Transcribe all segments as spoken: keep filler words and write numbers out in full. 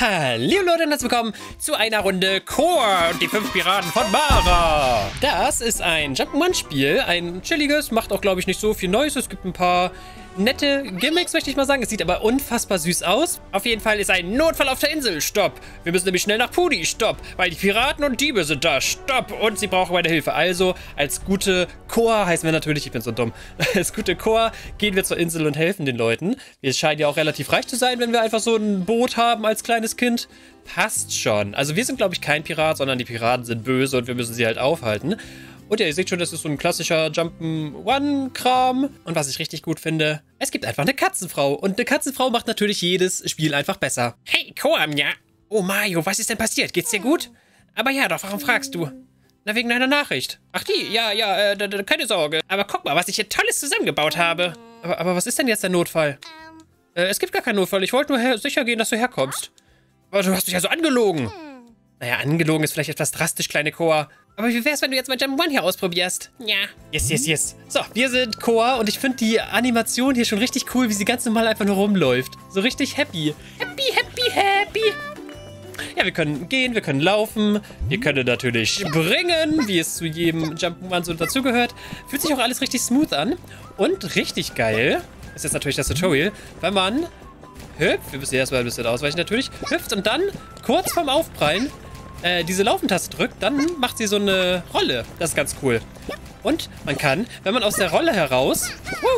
Hallo Leute und herzlich willkommen zu einer Runde Koa und die fünf Piraten von Mara. Das ist ein Jump'n'Run-Spiel, ein chilliges, macht auch glaube ich nicht so viel Neues. Es gibt ein paar nette Gimmicks, möchte ich mal sagen. Es sieht aber unfassbar süß aus. Auf jeden Fall ist ein Notfall auf der Insel. Stopp. Wir müssen nämlich schnell nach Pudi. Stopp. Weil die Piraten und Diebe sind da. Stopp. Und sie brauchen meine Hilfe. Also, als gute Koa heißen wir natürlich, ich bin so dumm, als gute Koa gehen wir zur Insel und helfen den Leuten. Wir scheinen ja auch relativ reich zu sein, wenn wir einfach so ein Boot haben als kleines Kind. Passt schon. Also wir sind, glaube ich, kein Pirat, sondern die Piraten sind böse und wir müssen sie halt aufhalten. Und ja, ihr seht schon, das ist so ein klassischer Jump'n'Run-Kram. Und was ich richtig gut finde, es gibt einfach eine Katzenfrau. Und eine Katzenfrau macht natürlich jedes Spiel einfach besser. Hey, Koamja. Oh, Mario, was ist denn passiert? Geht's dir gut? Aber ja, doch, warum fragst du? Na, wegen deiner Nachricht. Ach die, ja, ja, äh, keine Sorge. Aber guck mal, was ich hier Tolles zusammengebaut habe. Aber, aber was ist denn jetzt der Notfall? Äh, es gibt gar keinen Notfall. Ich wollte nur sicher gehen, dass du herkommst. Aber du hast mich ja so angelogen. Naja, angelogen ist vielleicht etwas drastisch, kleine Koa. Aber wie wär's, wenn du jetzt mein Jump'n'Run hier ausprobierst? Ja. Yes, yes, yes. So, wir sind Koa und ich finde die Animation hier schon richtig cool, wie sie ganz normal einfach nur rumläuft. So richtig happy. Happy, happy, happy. Ja, wir können gehen, wir können laufen, wir können natürlich springen, wie es zu jedem Jump'n'Run so dazugehört. Fühlt sich auch alles richtig smooth an. Und richtig geil ist jetzt natürlich das Tutorial, weil man hüpft, wir müssen erstmal ein bisschen ausweichen natürlich, hüpft und dann kurz vorm Aufprallen Äh, diese Laufentaste drückt, dann macht sie so eine Rolle. Das ist ganz cool. Und man kann, wenn man aus der Rolle heraus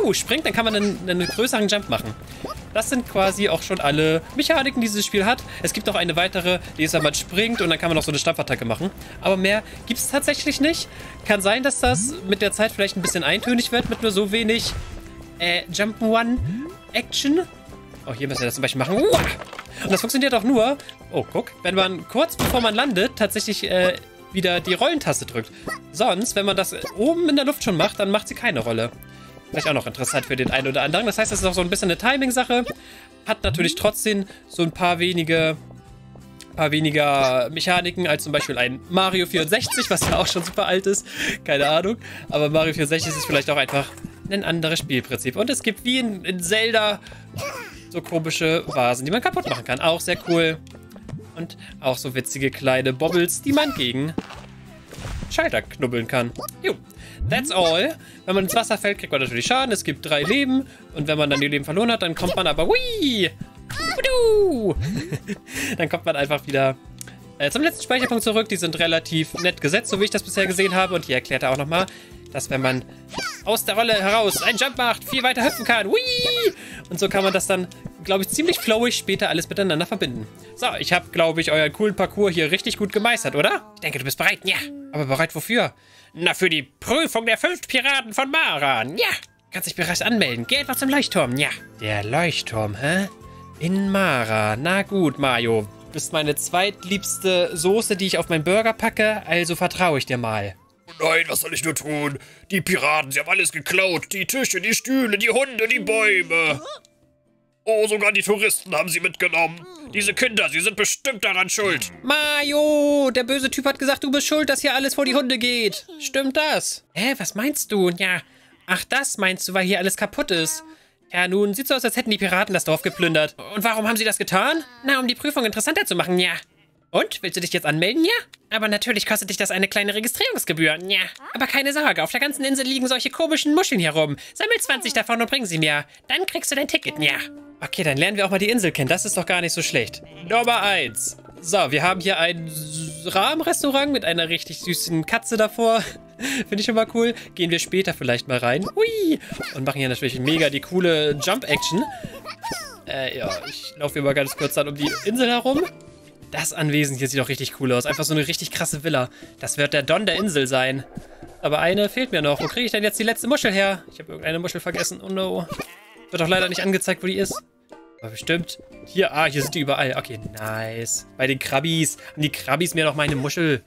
uh, springt, dann kann man einen, einen größeren Jump machen. Das sind quasi auch schon alle Mechaniken, die dieses Spiel hat. Es gibt noch eine weitere, die ist, wenn man springt und dann kann man noch so eine Stampfattacke machen. Aber mehr gibt es tatsächlich nicht. Kann sein, dass das mit der Zeit vielleicht ein bisschen eintönig wird, mit nur so wenig äh, Jump'n'Run-Action. Oh, hier müssen wir das zum Beispiel machen. Uah! Und das funktioniert auch nur, oh, guck, wenn man kurz bevor man landet, tatsächlich äh, wieder die Rollentaste drückt. Sonst, wenn man das oben in der Luft schon macht, dann macht sie keine Rolle. Vielleicht auch noch interessant für den einen oder anderen. Das heißt, das ist auch so ein bisschen eine Timing-Sache. Hat natürlich trotzdem so ein paar wenige, paar weniger Mechaniken als zum Beispiel ein Mario vierundsechzig, was ja auch schon super alt ist. Keine Ahnung. Aber Mario vierundsechzig ist vielleicht auch einfach ein anderes Spielprinzip. Und es gibt wie in, in Zelda so komische Vasen, die man kaputt machen kann. Auch sehr cool. Und auch so witzige kleine Bobbles, die man gegen Schalter knubbeln kann. Jo, that's all. Wenn man ins Wasser fällt, kriegt man natürlich Schaden. Es gibt drei Leben. Und wenn man dann die Leben verloren hat, dann kommt man aber... Hui! Dann kommt man einfach wieder äh, zum letzten Speicherpunkt zurück. Die sind relativ nett gesetzt, so wie ich das bisher gesehen habe. Und hier erklärt er auch nochmal, dass wenn man aus der Rolle heraus einen Jump macht, viel weiter hüpfen kann. Hui! Und so kann man das dann, glaube ich, ziemlich flowig später alles miteinander verbinden. So, ich habe, glaube ich, euren coolen Parcours hier richtig gut gemeistert, oder? Ich denke, du bist bereit, ja. Aber bereit wofür? Na, für die Prüfung der fünf Piraten von Mara, ja. Kannst dich bereits anmelden. Geh einfach zum Leuchtturm, ja. Der Leuchtturm, hä? In Mara. Na gut, Mario. Du bist meine zweitliebste Soße, die ich auf meinen Burger packe, also vertraue ich dir mal. Nein, was soll ich nur tun? Die Piraten, sie haben alles geklaut. Die Tische, die Stühle, die Hunde, die Bäume. Oh, sogar die Touristen haben sie mitgenommen. Diese Kinder, sie sind bestimmt daran schuld. Mario, der böse Typ hat gesagt, du bist schuld, dass hier alles vor die Hunde geht. Stimmt das? Hä, was meinst du? Ja, ach das meinst du, weil hier alles kaputt ist. Ja, nun, sieht so aus, als hätten die Piraten das Dorf geplündert. Und warum haben sie das getan? Na, um die Prüfung interessanter zu machen, ja. Und? Willst du dich jetzt anmelden, ja? Aber natürlich kostet dich das eine kleine Registrierungsgebühr, ja. Aber keine Sorge, auf der ganzen Insel liegen solche komischen Muscheln hier rum. Sammel zwanzig davon und bring sie mir. Dann kriegst du dein Ticket, ja. Okay, dann lernen wir auch mal die Insel kennen. Das ist doch gar nicht so schlecht. Nummer eins. So, wir haben hier ein Rahmenrestaurant mit einer richtig süßen Katze davor. Finde ich schon mal cool. Gehen wir später vielleicht mal rein. Hui! Und machen hier natürlich mega die coole Jump-Action. Äh, ja, ich laufe hier mal ganz kurz dann um die Insel herum. Das Anwesen hier sieht doch richtig cool aus. Einfach so eine richtig krasse Villa. Das wird der Don der Insel sein. Aber eine fehlt mir noch. Wo kriege ich denn jetzt die letzte Muschel her? Ich habe irgendeine Muschel vergessen. Oh no. Wird doch leider nicht angezeigt, wo die ist. Aber bestimmt. Hier, ah, hier sind die überall. Okay, nice. Bei den Krabbis. Haben die Krabbis mir noch meine Muschel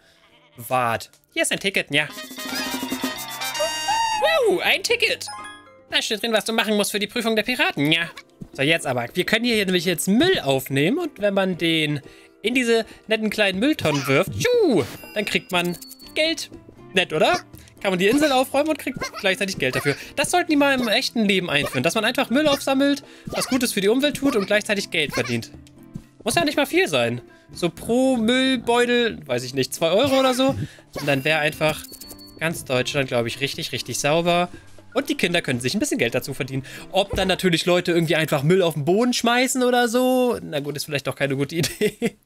bewahrt. Hier ist ein Ticket, ja. Wow, ein Ticket. Da steht drin, was du machen musst für die Prüfung der Piraten, ja. So, jetzt aber. Wir können hier nämlich jetzt Müll aufnehmen. Und wenn man den in diese netten kleinen Mülltonnen wirft, tschu, dann kriegt man Geld. Nett, oder? Kann man die Insel aufräumen und kriegt gleichzeitig Geld dafür. Das sollten die mal im echten Leben einführen, dass man einfach Müll aufsammelt, was Gutes für die Umwelt tut und gleichzeitig Geld verdient. Muss ja nicht mal viel sein. So pro Müllbeutel, weiß ich nicht, zwei Euro oder so. Und dann wäre einfach ganz Deutschland, glaube ich, richtig, richtig sauber. Und die Kinder können sich ein bisschen Geld dazu verdienen. Ob dann natürlich Leute irgendwie einfach Müll auf den Boden schmeißen oder so. Na gut, ist vielleicht auch keine gute Idee.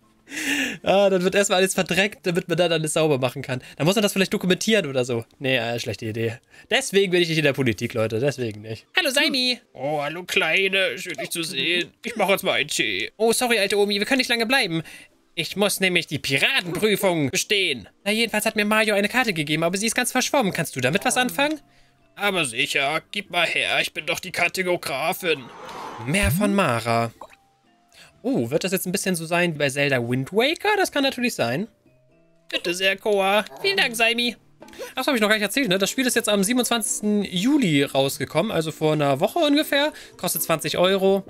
Ah, dann wird erstmal alles verdreckt, damit man dann alles sauber machen kann. Dann muss man das vielleicht dokumentieren oder so. Nee, äh, schlechte Idee. Deswegen bin ich nicht in der Politik, Leute. Deswegen nicht. Hallo, Seimi. Oh, hallo, Kleine. Schön, dich zu sehen. Ich mache jetzt mal einen Tee. Oh, sorry, alte Omi. Wir können nicht lange bleiben. Ich muss nämlich die Piratenprüfung bestehen. Na, jedenfalls hat mir Mario eine Karte gegeben, aber sie ist ganz verschwommen. Kannst du damit was anfangen? Aber sicher. Gib mal her. Ich bin doch die Kartografin. Meer von Mara. Oh, wird das jetzt ein bisschen so sein wie bei Zelda Wind Waker? Das kann natürlich sein. Bitte sehr, Koa. Vielen Dank, Saimi. Das habe ich noch gar nicht erzählt, ne? Das Spiel ist jetzt am siebenundzwanzigsten Juli rausgekommen, also vor einer Woche ungefähr. Kostet zwanzig Euro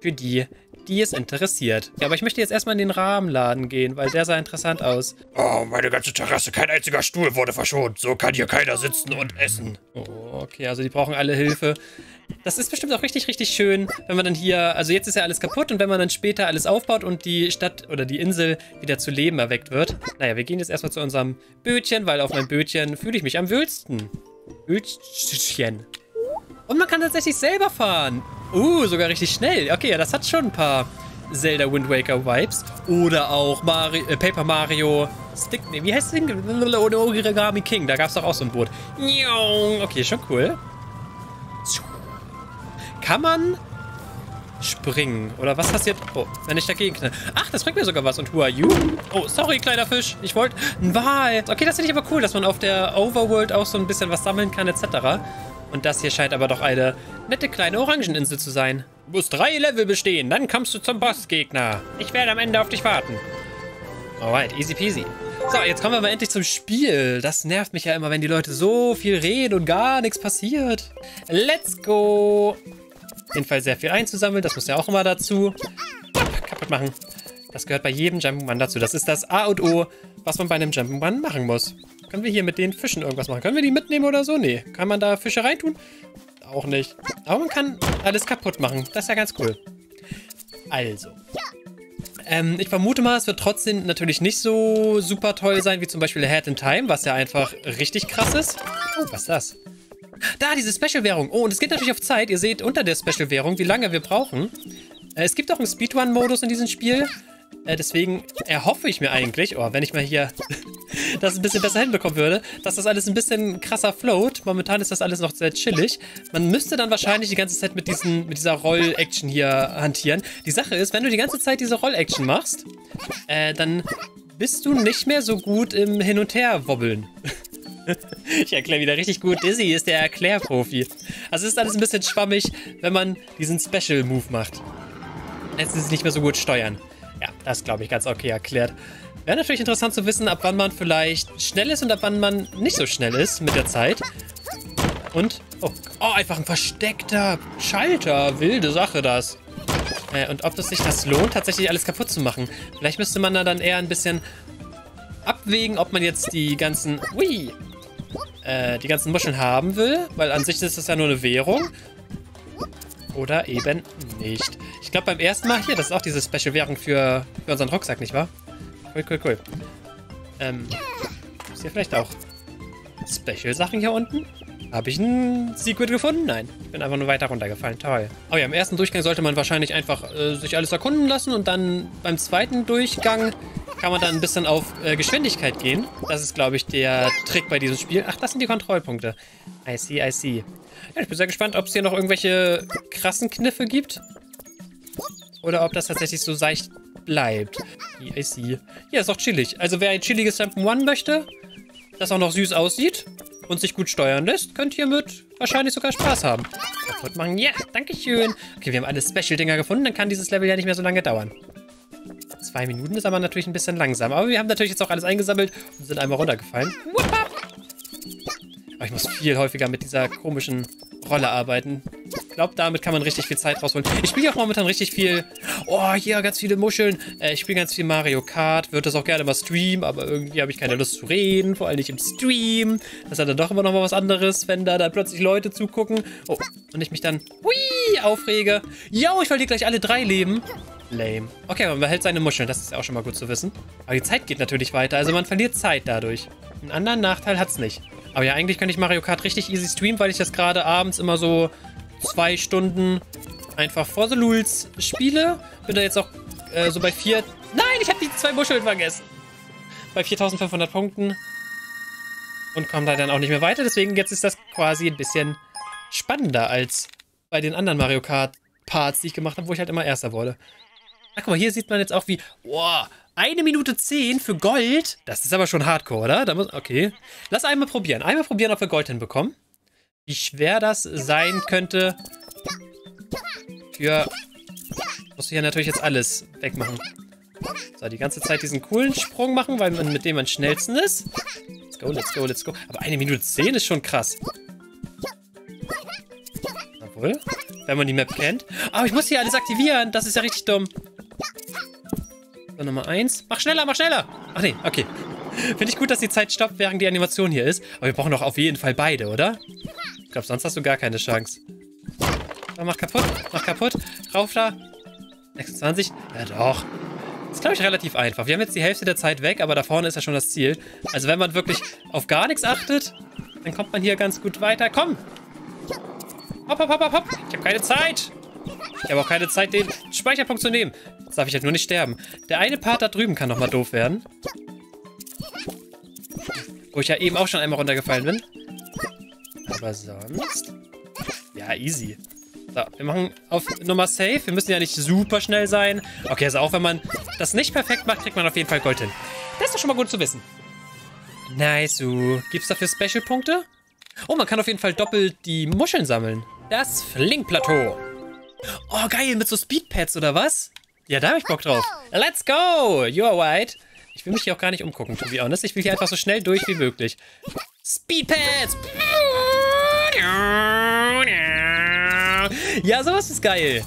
für die, die es interessiert. Ja, aber ich möchte jetzt erstmal in den Rahmenladen gehen, weil der sah interessant aus. Oh, meine ganze Terrasse, kein einziger Stuhl wurde verschont. So kann hier keiner sitzen und essen. Oh, okay, also die brauchen alle Hilfe. Das ist bestimmt auch richtig, richtig schön, wenn man dann hier, also jetzt ist ja alles kaputt und wenn man dann später alles aufbaut und die Stadt oder die Insel wieder zu Leben erweckt wird. Naja, wir gehen jetzt erstmal zu unserem Bötchen, weil auf meinem Bötchen fühle ich mich am wohlsten. Bötchen. Und man kann tatsächlich selber fahren. Uh, sogar richtig schnell. Okay, ja, das hat schon ein paar Zelda Wind Waker Vibes. Oder auch Mario, äh, Paper Mario Stick, nee, wie heißt das denn? Oder Origami King, da gab es doch auch so ein Boot. Okay, schon cool. Kann man springen? Oder was passiert? Oh, wenn ich dagegen knall. Ach, das bringt mir sogar was. Und who are you? Oh, sorry, kleiner Fisch. Ich wollte... Ein Wal. Okay, das finde ich aber cool, dass man auf der Overworld auch so ein bisschen was sammeln kann, et cetera. Und das hier scheint aber doch eine nette kleine Orangeninsel zu sein. Du musst drei Level bestehen, dann kommst du zum Bossgegner. Ich werde am Ende auf dich warten. Alright, easy peasy. So, jetzt kommen wir mal endlich zum Spiel. Das nervt mich ja immer, wenn die Leute so viel reden und gar nichts passiert. Let's go. Jedenfalls sehr viel einzusammeln, das muss ja auch immer dazu. Kaputt machen. Das gehört bei jedem Jump'n'Run dazu. Das ist das A und O, was man bei einem Jump'n'Run machen muss. Können wir hier mit den Fischen irgendwas machen? Können wir die mitnehmen oder so? Nee. Kann man da Fische reintun? Auch nicht. Aber man kann alles kaputt machen. Das ist ja ganz cool. Also. Ähm, ich vermute mal, es wird trotzdem natürlich nicht so super toll sein, wie zum Beispiel A Hat in Time, was ja einfach richtig krass ist. Oh, was ist das? Da, diese Special-Währung. Oh, und es geht natürlich auf Zeit. Ihr seht unter der Special-Währung, wie lange wir brauchen. Es gibt auch einen Speedrun-Modus in diesem Spiel. Deswegen erhoffe ich mir eigentlich, oh, wenn ich mal hier das ein bisschen besser hinbekommen würde, dass das alles ein bisschen krasser float. Momentan ist das alles noch sehr chillig. Man müsste dann wahrscheinlich die ganze Zeit mit, diesen, mit dieser Roll-Action hier hantieren. Die Sache ist, wenn du die ganze Zeit diese Roll-Action machst, äh, dann bist du nicht mehr so gut im Hin- und Her-Wobbeln. Ich erkläre wieder richtig gut. Dizzy ist der Erklärprofi. Also es ist alles ein bisschen schwammig, wenn man diesen Special-Move macht. Jetzt ist es nicht mehr so gut steuern. Ja, das glaube ich ganz okay erklärt. Wäre natürlich interessant zu wissen, ab wann man vielleicht schnell ist und ab wann man nicht so schnell ist mit der Zeit. Und, oh, oh einfach ein versteckter Schalter. Wilde Sache das. Äh, und ob das sich das lohnt, tatsächlich alles kaputt zu machen. Vielleicht müsste man da dann eher ein bisschen abwägen, ob man jetzt die ganzen... Ui! Äh, die ganzen Muscheln haben will, weil an sich ist das ja nur eine Währung. Oder eben nicht. Ich glaube beim ersten Mal hier, das ist auch diese Special-Währung für, für unseren Rucksack, nicht wahr? Cool, cool, cool. Ähm, ist hier vielleicht auch Special-Sachen hier unten? Habe ich ein Secret gefunden? Nein, ich bin einfach nur weiter runtergefallen. Toll. Oh ja, im ersten Durchgang sollte man wahrscheinlich einfach äh, sich alles erkunden lassen und dann beim zweiten Durchgang kann man dann ein bisschen auf äh, Geschwindigkeit gehen. Das ist, glaube ich, der Trick bei diesem Spiel. Ach, das sind die Kontrollpunkte. I see, I see. Ja, ich bin sehr gespannt, ob es hier noch irgendwelche krassen Kniffe gibt. Oder ob das tatsächlich so seicht bleibt. I see. Ja, ist auch chillig. Also wer ein chilliges Jump'n'Run möchte, das auch noch süß aussieht und sich gut steuern lässt, könnt ihr mit wahrscheinlich sogar Spaß haben. Kaputt machen. Ja, danke schön. Okay, wir haben alle Special-Dinger gefunden. Dann kann dieses Level ja nicht mehr so lange dauern. Zwei Minuten ist aber natürlich ein bisschen langsam. Aber wir haben natürlich jetzt auch alles eingesammelt und sind einmal runtergefallen. Aber ich muss viel häufiger mit dieser komischen Rolle arbeiten. Ich glaube, damit kann man richtig viel Zeit rausholen. Ich spiele auch momentan richtig viel... Oh, hier, ganz viele Muscheln. Äh, ich spiele ganz viel Mario Kart. Würde das auch gerne mal streamen, aber irgendwie habe ich keine Lust zu reden. Vor allem nicht im Stream. Das ist ja dann doch immer noch mal was anderes, wenn da dann plötzlich Leute zugucken. Oh, und ich mich dann... Hui, aufrege. Jo, ich verliere gleich alle drei Leben. Lame. Okay, man behält seine Muscheln, das ist auch schon mal gut zu wissen. Aber die Zeit geht natürlich weiter, also man verliert Zeit dadurch. Einen anderen Nachteil hat's nicht. Aber ja, eigentlich könnte ich Mario Kart richtig easy streamen, weil ich das gerade abends immer so zwei Stunden einfach vor The Lulz spiele. Bin da jetzt auch äh, so bei vier... Nein, ich habe die zwei Muscheln vergessen. Bei viertausendfünfhundert Punkten. Und komme da dann auch nicht mehr weiter. Deswegen jetzt ist das quasi ein bisschen spannender als bei den anderen Mario Kart Parts, die ich gemacht habe, wo ich halt immer Erster wurde. Ach, guck mal, hier sieht man jetzt auch wie... Boah, eine Minute zehn für Gold. Das ist aber schon hardcore, oder? Da muss, okay. Lass einmal probieren. Einmal probieren, ob wir Gold hinbekommen. Wie schwer das sein könnte. Für... Musst du hier natürlich jetzt alles wegmachen. So, die ganze Zeit diesen coolen Sprung machen, weil man mit dem am schnellsten ist. Let's go, let's go, let's go. Aber eine Minute zehn ist schon krass. Obwohl, wenn man die Map kennt. Aber ich muss hier alles aktivieren. Das ist ja richtig dumm. So, Nummer eins. Mach schneller, mach schneller. Ach nee, okay. Finde ich gut, dass die Zeit stoppt, während die Animation hier ist. Aber wir brauchen doch auf jeden Fall beide, oder? Ich glaube, sonst hast du gar keine Chance. So, mach kaputt, mach kaputt. Rauf da. sechsundzwanzig. Ja, doch. Das ist, glaube ich, relativ einfach. Wir haben jetzt die Hälfte der Zeit weg, aber da vorne ist ja schon das Ziel. Also wenn man wirklich auf gar nichts achtet, dann kommt man hier ganz gut weiter. Komm! Hopp, hopp, hopp, hopp, hopp! Ich habe keine Zeit! Ich habe auch keine Zeit, den Speicherpunkt zu nehmen. Jetzt darf ich halt nur nicht sterben. Der eine Part da drüben kann nochmal doof werden. Wo ich ja eben auch schon einmal runtergefallen bin. Aber sonst... Ja, easy. So, wir machen auf Nummer safe. Wir müssen ja nicht super schnell sein. Okay, also auch wenn man das nicht perfekt macht, kriegt man auf jeden Fall Gold hin. Das ist doch schon mal gut zu wissen. Nice. Gibt's dafür Special-Punkte? Oh, man kann auf jeden Fall doppelt die Muscheln sammeln. Das Flink-Plateau. Oh, geil, mit so Speedpads oder was? Ja, da habe ich Bock drauf. Let's go! You are white. Ich will mich hier auch gar nicht umgucken, to be honest. Ich will hier einfach so schnell durch wie möglich. Speedpads! Ja, sowas ist geil.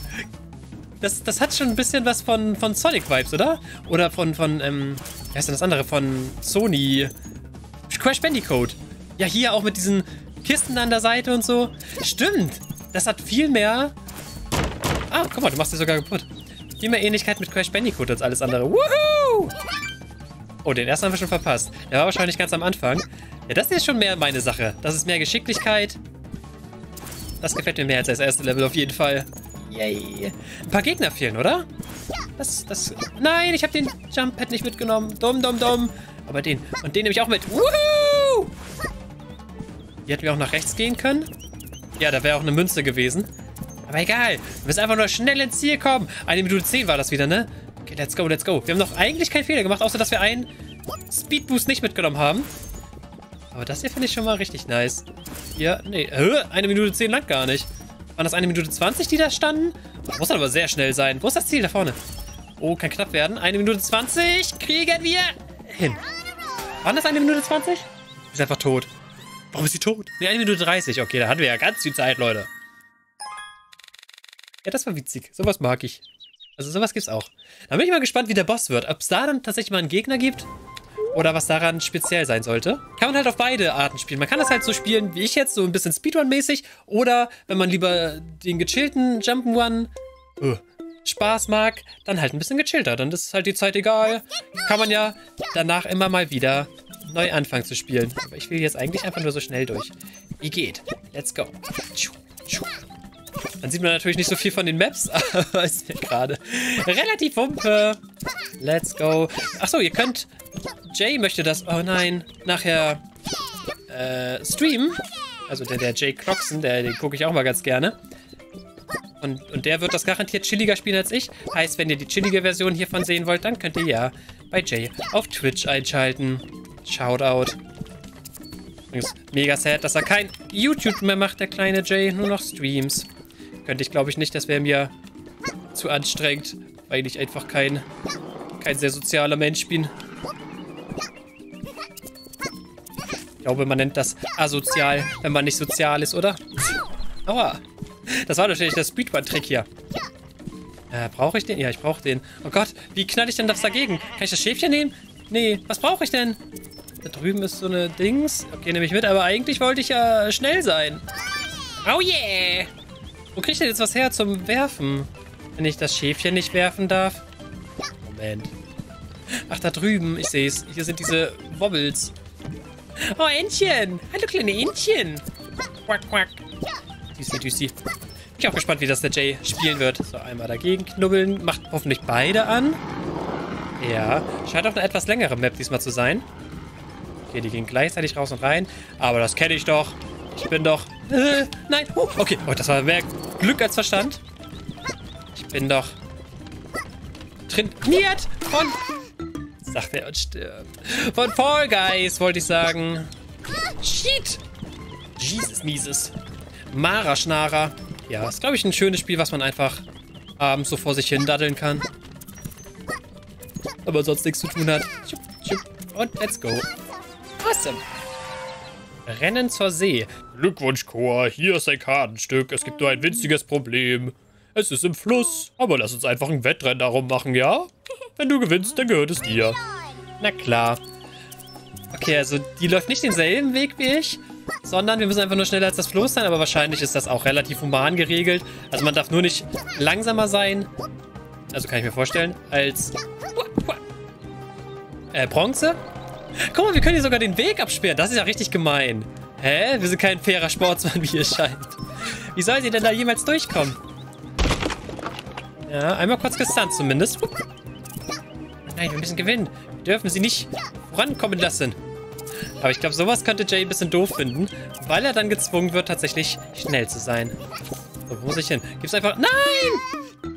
Das, das hat schon ein bisschen was von, von Sonic-Vibes, oder? Oder von, von, ähm, wie heißt denn das andere? Von Sony. Crash Bandicoot. Ja, hier auch mit diesen Kisten an der Seite und so. Stimmt. Das hat viel mehr... Ah, guck mal, du machst dir sogar kaputt. Viel mehr Ähnlichkeit mit Crash Bandicoot als alles andere. Woohoo! Oh, den ersten haben wir schon verpasst. Der war wahrscheinlich ganz am Anfang. Ja, das hier ist schon mehr meine Sache. Das ist mehr Geschicklichkeit. Das gefällt mir mehr als das erste Level auf jeden Fall. Yay. Ein paar Gegner fehlen, oder? Das, das... Nein, ich habe den Jump-Pad nicht mitgenommen. Dumm, dumm, dumm. Aber den... Und den nehme ich auch mit. Woohoo! Hier hätten wir auch nach rechts gehen können. Ja, da wäre auch eine Münze gewesen. Aber egal. Wir müssen einfach nur schnell ins Ziel kommen. Eine Minute zehn war das wieder, ne? Okay, let's go, let's go. Wir haben doch eigentlich keinen Fehler gemacht, außer dass wir einen Speedboost nicht mitgenommen haben. Aber das hier finde ich schon mal richtig nice. Ja, nee. Eine Minute zehn lang gar nicht. Waren das eine Minute zwanzig, die da standen? Das muss dann aber sehr schnell sein. Wo ist das Ziel? Da vorne. Oh, kann knapp werden. Eine Minute zwanzig kriegen wir hin. Waren das eine Minute zwanzig? Die ist einfach tot. Warum ist sie tot? Nee, eine Minute dreißig. Okay, da hatten wir ja ganz viel Zeit, Leute. Ja, das war witzig. Sowas mag ich. Also sowas gibt's auch. Da bin ich mal gespannt, wie der Boss wird. Ob es da dann tatsächlich mal einen Gegner gibt? Oder was daran speziell sein sollte. Kann man halt auf beide Arten spielen. Man kann das halt so spielen wie ich jetzt, so ein bisschen Speedrun-mäßig. Oder wenn man lieber den gechillten Jump'n'Run öh, Spaß mag, dann halt ein bisschen gechillter. Dann ist halt die Zeit egal. Kann man ja danach immer mal wieder neu anfangen zu spielen. Aber ich will jetzt eigentlich einfach nur so schnell durch. Wie geht? Let's go. Dann sieht man natürlich nicht so viel von den Maps, aber ist mir gerade relativ Wumpe. Let's go. Achso, ihr könnt... Jay möchte das, oh nein, nachher äh, streamen. Also der, der Jay Croxen, der, den gucke ich auch mal ganz gerne. Und, und der wird das garantiert chilliger spielen als ich. Heißt, wenn ihr die chillige Version hiervon sehen wollt, dann könnt ihr ja bei Jay auf Twitch einschalten. Shoutout. Übrigens mega sad, dass er kein YouTube mehr macht, der kleine Jay, nur noch Streams. Könnte ich, glaube ich, nicht, das wäre mir zu anstrengend, weil ich einfach kein, kein sehr sozialer Mensch bin. Ich glaube, man nennt das asozial, wenn man nicht sozial ist, oder? Aua. Das war natürlich der Speedrun-Trick hier. Äh, brauche ich den? Ja, ich brauche den. Oh Gott, wie knall ich denn das dagegen? Kann ich das Schäfchen nehmen? Nee, was brauche ich denn? Da drüben ist so eine Dings. Okay, nehme ich mit, aber eigentlich wollte ich ja schnell sein. Oh yeah! Wo kriege ich denn jetzt was her zum Werfen? wenn ich das Schäfchen nicht werfen darf? Moment. Ach, da drüben. Ich sehe es. Hier sind diese Bobbles. Oh, Entchen. Hallo, kleine Entchen. Quack, quack. Düsi, düsi. Ich bin auch gespannt, wie das der Jay spielen wird. So, einmal dagegen knubbeln. Macht hoffentlich beide an. Ja. Scheint auch eine etwas längere Map diesmal zu sein. Okay, die gehen gleichzeitig raus und rein. Aber das kenne ich doch. Ich bin doch... Äh, nein. Uh, okay. Oh, das war mehr Glück als Verstand. Ich bin doch... trainiert von... sagt er und stirbt. Von Fall Guys, wollte ich sagen. Shit. Jesus, mieses. Mara-Schnarer. Ja, ist, glaube ich, ein schönes Spiel, was man einfach abends so vor sich hin daddeln kann. Aber sonst nichts zu tun hat. Und let's go. Awesome. Rennen zur See. Glückwunsch, Koa. Hier ist ein Kartenstück. Es gibt nur ein winziges Problem. Es ist im Fluss. Aber lass uns einfach ein Wettrennen darum machen, ja? Wenn du gewinnst, dann gehört es dir. Na klar. Okay, also die läuft nicht denselben Weg wie ich, sondern wir müssen einfach nur schneller als das Floß sein. Aber wahrscheinlich ist das auch relativ human geregelt. Also man darf nur nicht langsamer sein. Also kann ich mir vorstellen, als... Äh, Bronze? Guck mal, wir können hier sogar den Weg absperren. Das ist ja richtig gemein. Hä? Wir sind kein fairer Sportsmann, wie es scheint. Wie soll sie denn da jemals durchkommen? Ja, einmal kurz gestunt zumindest. Nein, wir müssen gewinnen. Wir dürfen sie nicht vorankommen lassen. Aber ich glaube, sowas könnte Jay ein bisschen doof finden, weil er dann gezwungen wird, tatsächlich schnell zu sein. So, wo muss ich hin? Gibt's einfach... Nein!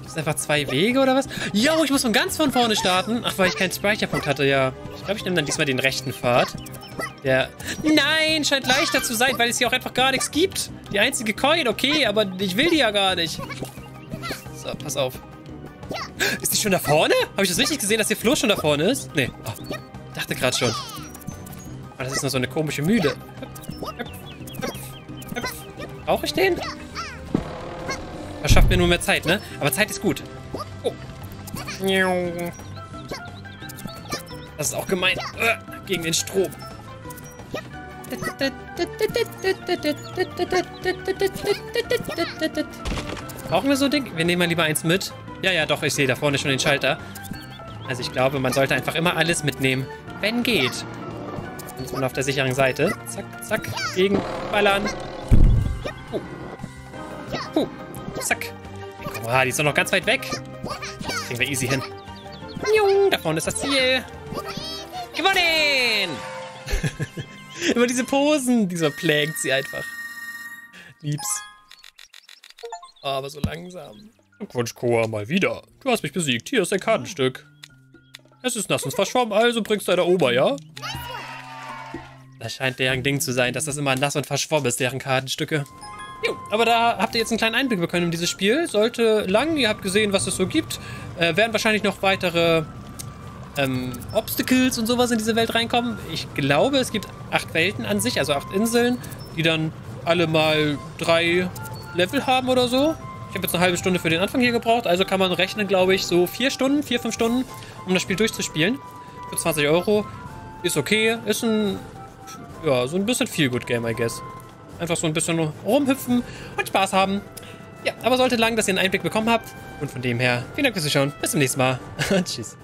Gibt's einfach zwei Wege oder was? Jo, ich muss von ganz von vorne starten. Ach, weil ich keinen Speicherpunkt hatte, ja. Ich glaube, ich nehme dann diesmal den rechten Pfad. Ja. Nein, scheint leichter zu sein, weil es hier auch einfach gar nichts gibt. Die einzige Coin, okay, aber ich will die ja gar nicht. So, pass auf. Ist die schon da vorne? Habe ich das richtig gesehen, dass der Floß schon da vorne ist? Nee. Oh, dachte gerade schon. Aber das ist nur so eine komische Mühle. Brauche ich den? Das schafft mir nur mehr Zeit, ne? Aber Zeit ist gut. Oh. Das ist auch gemein. Gegen den Strom. Brauchen wir so ein Ding? Wir nehmen mal lieber eins mit. Ja, ja, doch, ich sehe da vorne schon den Schalter. Also ich glaube, man sollte einfach immer alles mitnehmen, wenn geht. Dann ist man auf der sicheren Seite. Zack, zack, gegenballern. Oh. Oh. Zack. Oha, die ist doch noch ganz weit weg. Das kriegen wir easy hin. Jung, da vorne ist das Ziel. Gewonnen! Immer diese Posen, diesmal plägt sie einfach. Lieb's. Oh, aber so langsam. Glückwunsch, Koa, mal wieder. Du hast mich besiegt. Hier ist ein Kartenstück. Es ist nass und verschwommen, also bringst du deine Oma, ja? Das scheint deren Ding zu sein, dass das immer nass und verschwommen ist, deren Kartenstücke. Jo, aber da habt ihr jetzt einen kleinen Einblick bekommen in dieses Spiel. Sollte lang, ihr habt gesehen, was es so gibt. Äh, werden wahrscheinlich noch weitere ähm, Obstacles und sowas in diese Welt reinkommen. Ich glaube, es gibt acht Welten an sich, also acht Inseln, die dann alle mal drei Level haben oder so. Ich habe jetzt eine halbe Stunde für den Anfang hier gebraucht, also kann man rechnen, glaube ich, so vier Stunden, vier, fünf Stunden, um das Spiel durchzuspielen. Für zwanzig Euro. Ist okay. Ist ein, ja, so ein bisschen Feel-Good-Game, I guess. Einfach so ein bisschen rumhüpfen und Spaß haben. Ja, aber sollte lang, dass ihr einen Einblick bekommen habt. Und von dem her, vielen Dank fürs Zuschauen. Bis zum nächsten Mal. Tschüss.